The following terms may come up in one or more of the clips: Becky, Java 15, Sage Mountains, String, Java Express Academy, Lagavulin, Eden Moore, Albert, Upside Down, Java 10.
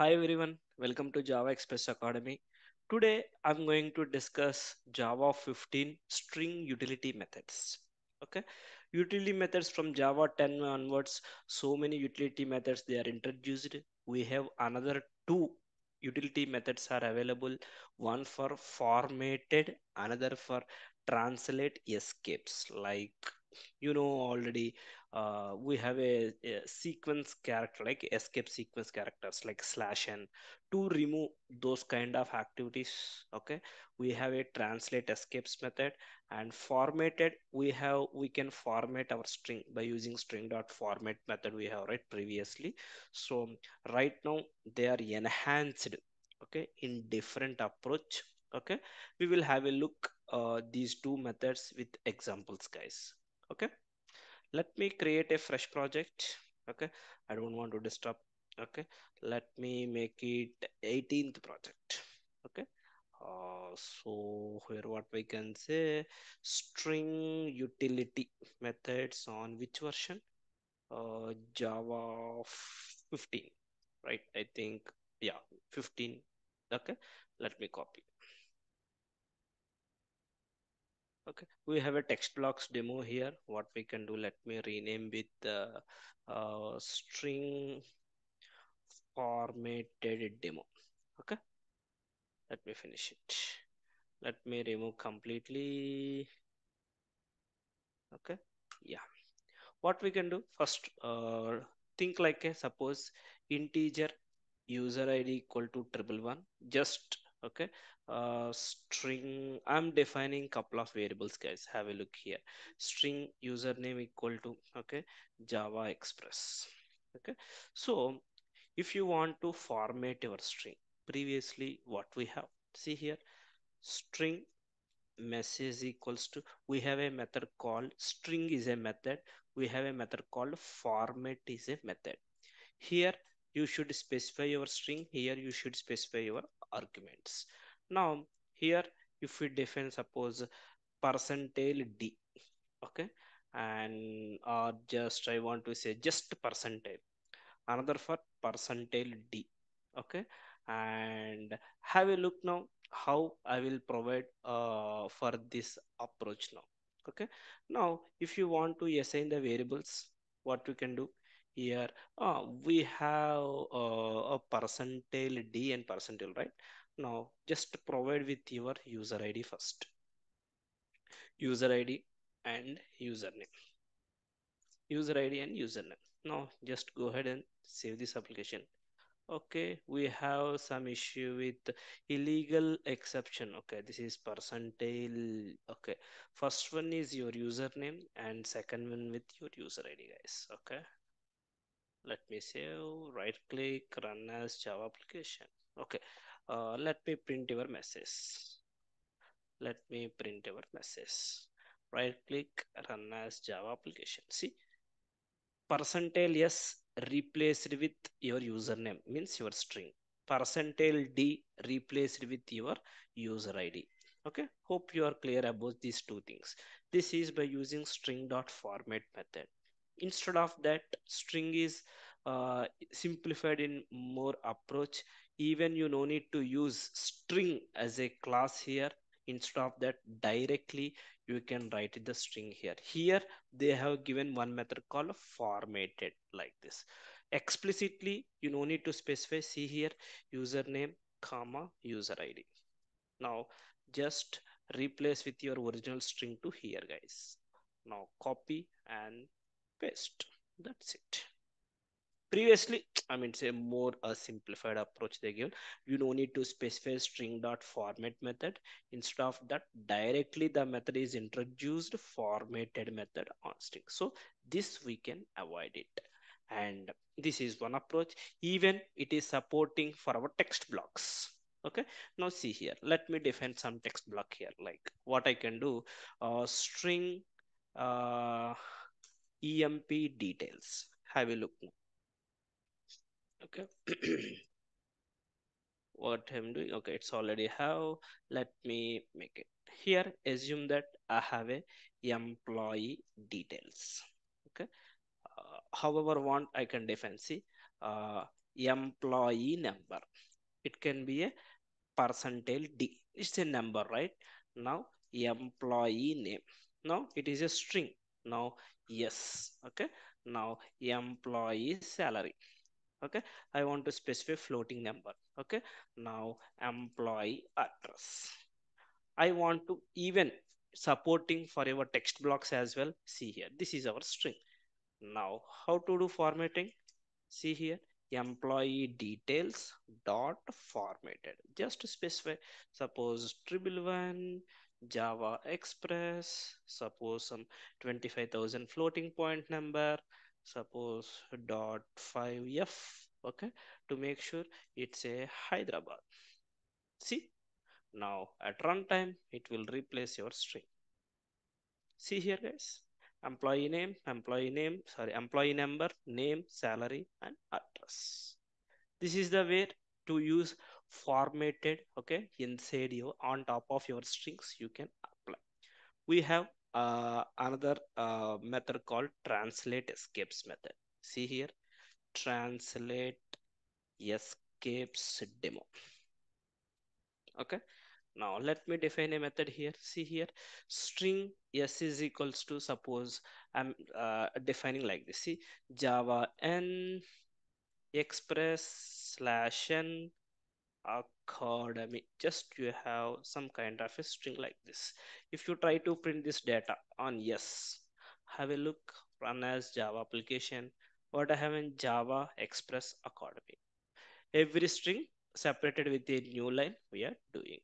Hi everyone, welcome to Java Express Academy. Today I'm going to discuss Java 15 string utility methods. Okay, utility methods from Java 10 onwards, so many utility methods they are introduced. We have another two utility methods are available, one for formatted, another for translate escapes. Like you know already, we have a sequence character, like escape sequence characters like /n to remove those kind of activities. Okay, we have a translate escapes method, and formatted we can format our string by using string.format method we have read previously. So right now they are enhanced, okay, in different approach. Okay, we will have a look these two methods with examples, guys. Okay, let me create a fresh project. Okay, I don't want to disturb. Okay, let me make it 18th project. Okay, so here what we can say, string utility methods on which version? Java 15, right? I think, yeah, 15. Okay, let me copy. Okay, we have a text blocks demo here. What we can do, let me rename with string formatted demo. Okay, let me finish it. Let me remove completely. Okay, yeah. What we can do first, think like a suppose integer user ID equal to 111. Just okay, string, I'm defining couple of variables, guys. Have a look here, string username equal to, okay, Java Express. Okay, so if you want to format your string, previously what we have, see here, string message equals to, we have a method called string is a method, we have a method called format is a method. Here you should specify your string, here you should specify your arguments. Now here if we define suppose %d, okay, and or just I want to say just %, another for %d. Okay, and have a look now how I will provide for this approach now. Okay, now if you want to assign the variables, what we can do here, we have a %d and %, right? Now just provide with your user ID first, user ID and username, user ID and username. Now just go ahead and save this application. Okay, we have some issue with illegal exception. Okay, this is %. Okay, first one is your username and second one with your user ID, guys. Okay, let me save, right click, run as Java application. Okay, let me print your message, let me print your message, right click, run as Java application. See, %s replaced with your username means your string, %d replaced with your user ID. Okay, hope you are clear about these two things. This is by using string.format method. Instead of that, string is simplified in more approach. Even you no need to use string as a class here. Instead of that, directly you can write the string here. Here they have given one method called formatted, like this. Explicitly you no need to specify. See here, username comma user ID. Now just replace with your original string to here, guys. Now copy and paste, that's it. Previously, I mean, say more a simplified approach they give. You don't need to specify string.format method. Instead of that, directly the method is introduced, formatted method on string. So this we can avoid it. And this is one approach. Even it is supporting for our text blocks. Okay, now see here, let me define some text block here. Like what I can do, string emp details. Have a look. Okay, what I'm doing. Okay, it's already have. Let me make it here. Assume that I have a employee details. Okay, however want I can define. See, employee number. It can be a percentile D. It's a number, right? Now employee name. Now it is a string. Now yes, okay. Now employee salary. Okay, I want to specify floating number. Okay, now employee address. I want to even supporting for your text blocks as well. See here, this is our string. Now how to do formatting? See here, employee details dot formatted. Just to specify, suppose 111 Java Express, suppose some 25,000 floating point number, suppose .5f, okay, to make sure it's a Hyderabad. See, now at runtime it will replace your string. See here guys, employee number, name, salary and address. This is the way to use formatted, okay, inside your, on top of your strings you can apply. We have another method called translate escapes method. See here, translate escapes demo. Okay, now let me define a method here. See here, string s is equals to, suppose I'm defining like this. See, Java n express slash n academy. Just you have some kind of a string like this. If you try to print this data on yes, have a look, run as Java application. What I have in Java Express Academy, every string separated with a new line we are doing.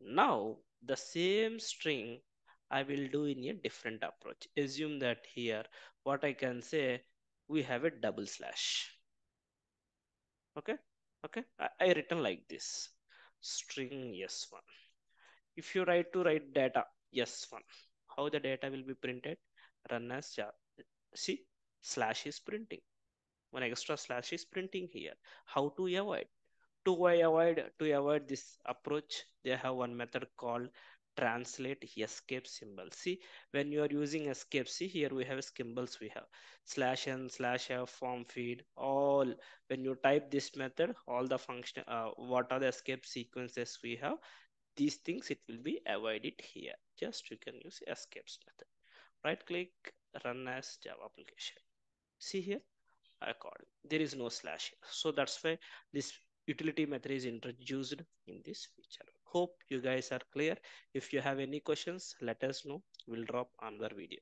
Now the same string I will do in a different approach. Assume that here what I can say, we have a double slash. Okay, okay, I written like this, string s1. If you write to write data s1, how the data will be printed? Run as Java. See, slash is printing, one extra slash is printing here. How to avoid? To avoid this approach, they have one method called translate escape symbol. See, when you are using escape, see here we have symbols, we have slash n, slash f, form feed, all. When you type this method, all the function, what are the escape sequences we have, these things it will be avoided here. Just you can use escapes method. Right click, run as Java application. See here, according, there is no slash here. So that's why this utility method is introduced in this feature. Hope you guys are clear. If you have any questions, let us know. We'll drop another video.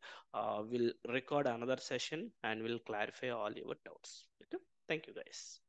We'll record another session and we'll clarify all your doubts. Okay? Thank you guys.